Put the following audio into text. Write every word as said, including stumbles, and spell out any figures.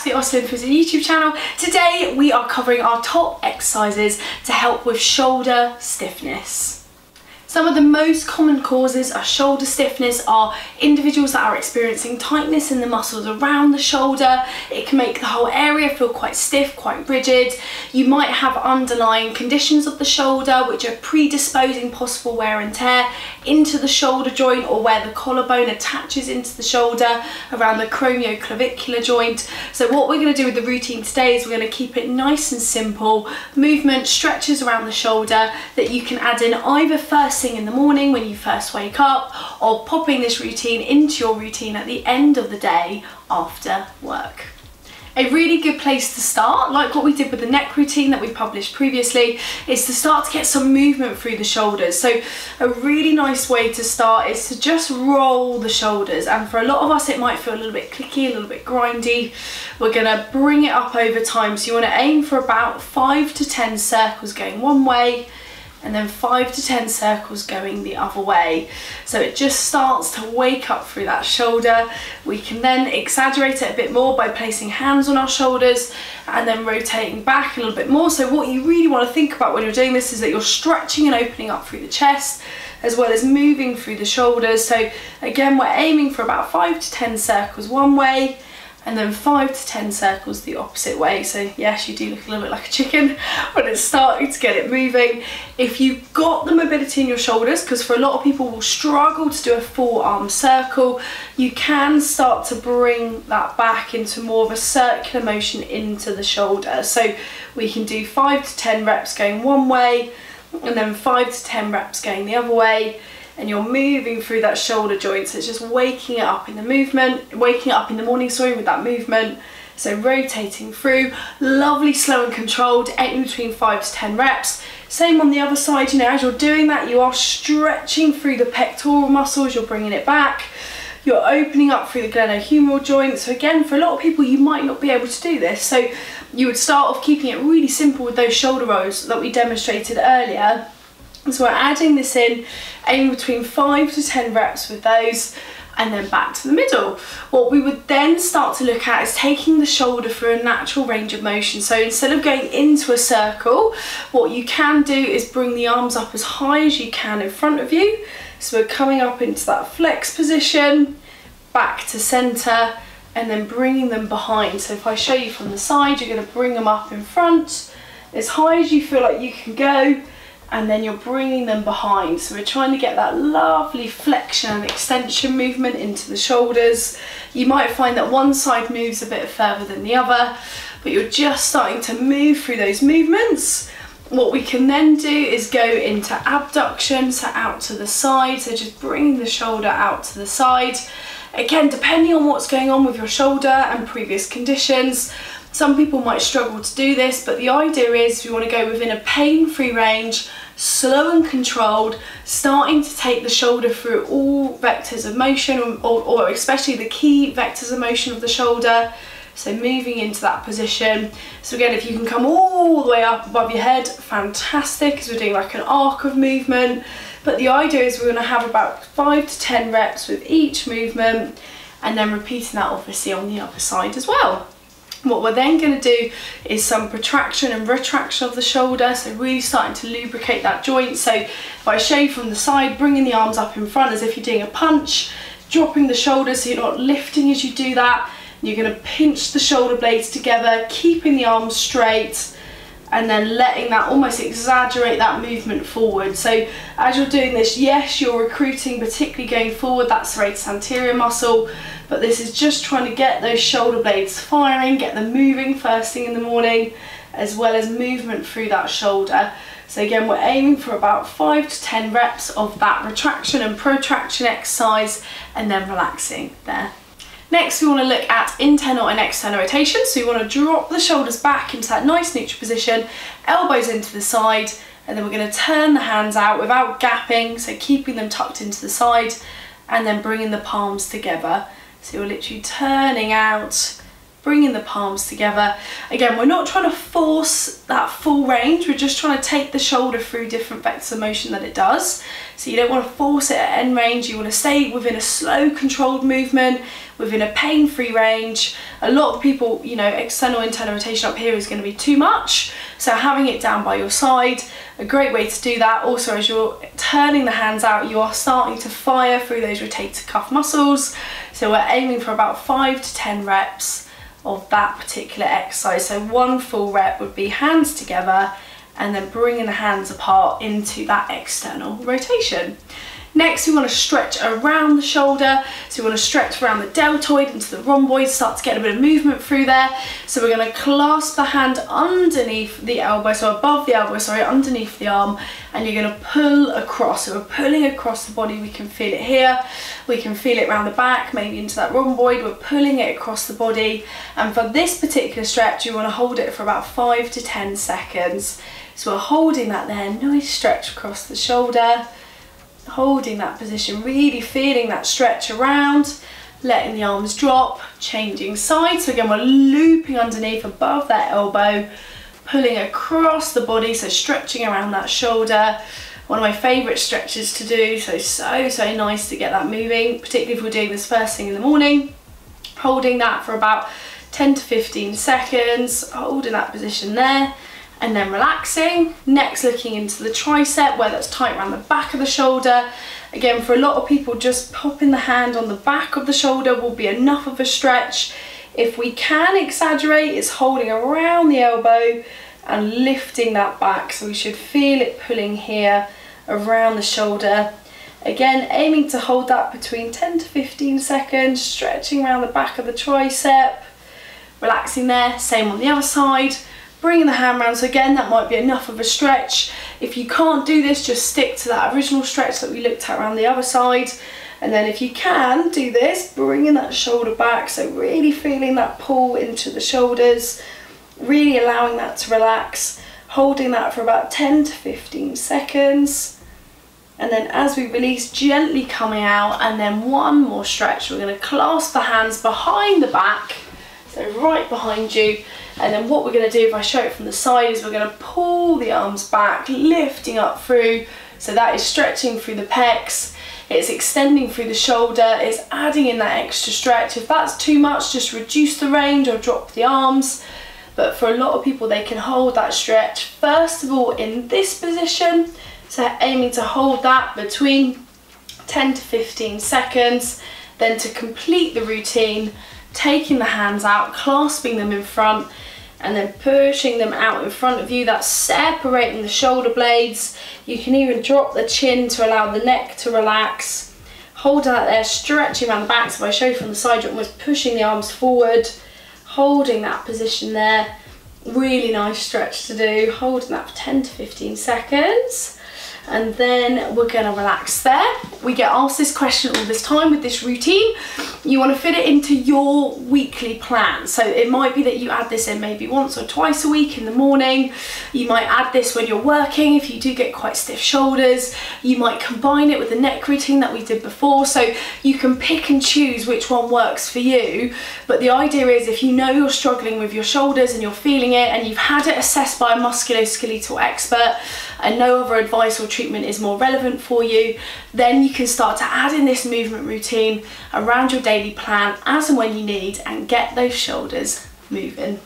back to the Osteo and Physio YouTube channel. Today we are covering our top exercises to help with shoulder stiffness. Some of the most common causes of shoulder stiffness are individuals that are experiencing tightness in the muscles around the shoulder. It can make the whole area feel quite stiff, quite rigid. You might have underlying conditions of the shoulder which are predisposing possible wear and tear into the shoulder joint, or where the collarbone attaches into the shoulder around the acromioclavicular joint. So what we're going to do with the routine today is we're going to keep it nice and simple. Movement, stretches around the shoulder that you can add in either first in the morning when you first wake up, or popping this routine into your routine at the end of the day after work. A really good place to start, like what we did with the neck routine that we published previously, is to start to get some movement through the shoulders. So a really nice way to start is to just roll the shoulders, and for a lot of us it might feel a little bit clicky, a little bit grindy. We're going to bring it up over time, so you want to aim for about five to ten circles going one way, and then five to ten circles going the other way. So it just starts to wake up through that shoulder. We can then exaggerate it a bit more by placing hands on our shoulders and then rotating back a little bit more. So what you really want to think about when you're doing this is that you're stretching and opening up through the chest, as well as moving through the shoulders. So again, we're aiming for about five to ten circles one way, and then five to ten circles the opposite way. So yes, you do look a little bit like a chicken when it's starting to get it moving. If you've got the mobility in your shoulders, because for a lot of people will struggle to do a full arm circle, you can start to bring that back into more of a circular motion into the shoulder. So we can do five to ten reps going one way, and then five to ten reps going the other way. And you're moving through that shoulder joint, so it's just waking it up in the movement, waking it up in the morning, sorry, with that movement. So rotating through, lovely, slow and controlled, in between five to ten reps. Same on the other side, you know, as you're doing that, you are stretching through the pectoral muscles, you're bringing it back. You're opening up through the glenohumeral joint. So again, for a lot of people, you might not be able to do this. So you would start off keeping it really simple with those shoulder rolls that we demonstrated earlier. So we're adding this in, aiming between five to ten reps with those, and then back to the middle. What we would then start to look at is taking the shoulder through a natural range of motion. So instead of going into a circle, what you can do is bring the arms up as high as you can in front of you. So we're coming up into that flex position, back to centre, and then bringing them behind. So if I show you from the side, you're going to bring them up in front, as high as you feel like you can go, and then you're bringing them behind. So we're trying to get that lovely flexion and extension movement into the shoulders. You might find that one side moves a bit further than the other, but you're just starting to move through those movements. What we can then do is go into abduction, so out to the side, so just bring the shoulder out to the side. Again, depending on what's going on with your shoulder and previous conditions, some people might struggle to do this, but the idea is we want to go within a pain-free range, slow and controlled, starting to take the shoulder through all vectors of motion, or, or especially the key vectors of motion of the shoulder. So moving into that position. So again, if you can come all the way up above your head, fantastic, because we're doing like an arc of movement. But the idea is we're going to have about five to ten reps with each movement, and then repeating that obviously on the other side as well. What we're then going to do is some protraction and retraction of the shoulder, so really starting to lubricate that joint. So if I show you from the side, bringing the arms up in front as if you're doing a punch, dropping the shoulders so you're not lifting as you do that. You're going to pinch the shoulder blades together, keeping the arms straight, and then letting that almost exaggerate that movement forward. So as you're doing this, yes, you're recruiting, particularly going forward, that serratus anterior muscle, but this is just trying to get those shoulder blades firing, get them moving first thing in the morning, as well as movement through that shoulder. So again, we're aiming for about five to ten reps of that retraction and protraction exercise, and then relaxing there. Next, we want to look at internal and external rotation. So you want to drop the shoulders back into that nice neutral position, elbows into the side, and then we're going to turn the hands out without gapping, so keeping them tucked into the side, and then bringing the palms together. So you're literally turning out bringing the palms together. Again, we're not trying to force that full range, we're just trying to take the shoulder through different vectors of motion that it does. So you don't want to force it at end range, you want to stay within a slow controlled movement, within a pain-free range. A lot of people, you know, external internal rotation up here is going to be too much, so having it down by your side, a great way to do that. Also, as you're turning the hands out, you are starting to fire through those rotator cuff muscles, so we're aiming for about five to ten reps of that particular exercise. So one full rep would be hands together and then bringing the hands apart into that external rotation. Next, we want to stretch around the shoulder. So we want to stretch around the deltoid into the rhomboid, start to get a bit of movement through there. So we're going to clasp the hand underneath the elbow, so above the elbow, sorry, underneath the arm, and you're going to pull across. So we're pulling across the body. We can feel it here. We can feel it around the back, maybe into that rhomboid. We're pulling it across the body. And for this particular stretch, you want to hold it for about five to ten seconds. So we're holding that there, nice stretch across the shoulder. Holding that position, really feeling that stretch around, letting the arms drop, changing sides. So again, we're looping underneath above that elbow, pulling across the body, so stretching around that shoulder. One of my favourite stretches to do, so so so nice to get that moving, particularly if we're doing this first thing in the morning. Holding that for about ten to fifteen seconds, holding that position there, and then relaxing. Next, looking into the tricep, where that's tight around the back of the shoulder. Again, for a lot of people, just popping the hand on the back of the shoulder will be enough of a stretch. If we can exaggerate, it's holding around the elbow and lifting that back. So we should feel it pulling here around the shoulder. Again, aiming to hold that between ten to fifteen seconds, stretching around the back of the tricep, relaxing there, same on the other side. Bringing the hand round, so again, that might be enough of a stretch. If you can't do this, just stick to that original stretch that we looked at around the other side. And then if you can do this, bringing that shoulder back, so really feeling that pull into the shoulders, really allowing that to relax, holding that for about ten to fifteen seconds. And then as we release, gently coming out, and then one more stretch. We're going to clasp the hands behind the back, so right behind you. And then what we're going to do, if I show it from the side, is we're going to pull the arms back, lifting up through. So that is stretching through the pecs, it's extending through the shoulder, it's adding in that extra stretch. If that's too much, just reduce the range or drop the arms. But for a lot of people, they can hold that stretch, first of all, in this position. So aiming to hold that between ten to fifteen seconds. Then to complete the routine, taking the hands out, clasping them in front, and then pushing them out in front of you. That's separating the shoulder blades. You can even drop the chin to allow the neck to relax. Hold that there, stretching around the back. So if I show you from the side, you're almost pushing the arms forward, holding that position there. Really nice stretch to do, holding that for ten to fifteen seconds. And then we're going to relax there. We get asked this question all this time with this routine. You want to fit it into your weekly plan. So it might be that you add this in maybe once or twice a week in the morning. You might add this when you're working if you do get quite stiff shoulders. You might combine it with the neck routine that we did before. So you can pick and choose which one works for you. But the idea is, if you know you're struggling with your shoulders and you're feeling it and you've had it assessed by a musculoskeletal expert and no other advice or treatment is more relevant for you, then you can start to add in this movement routine around your daily plan as and when you need and get those shoulders moving.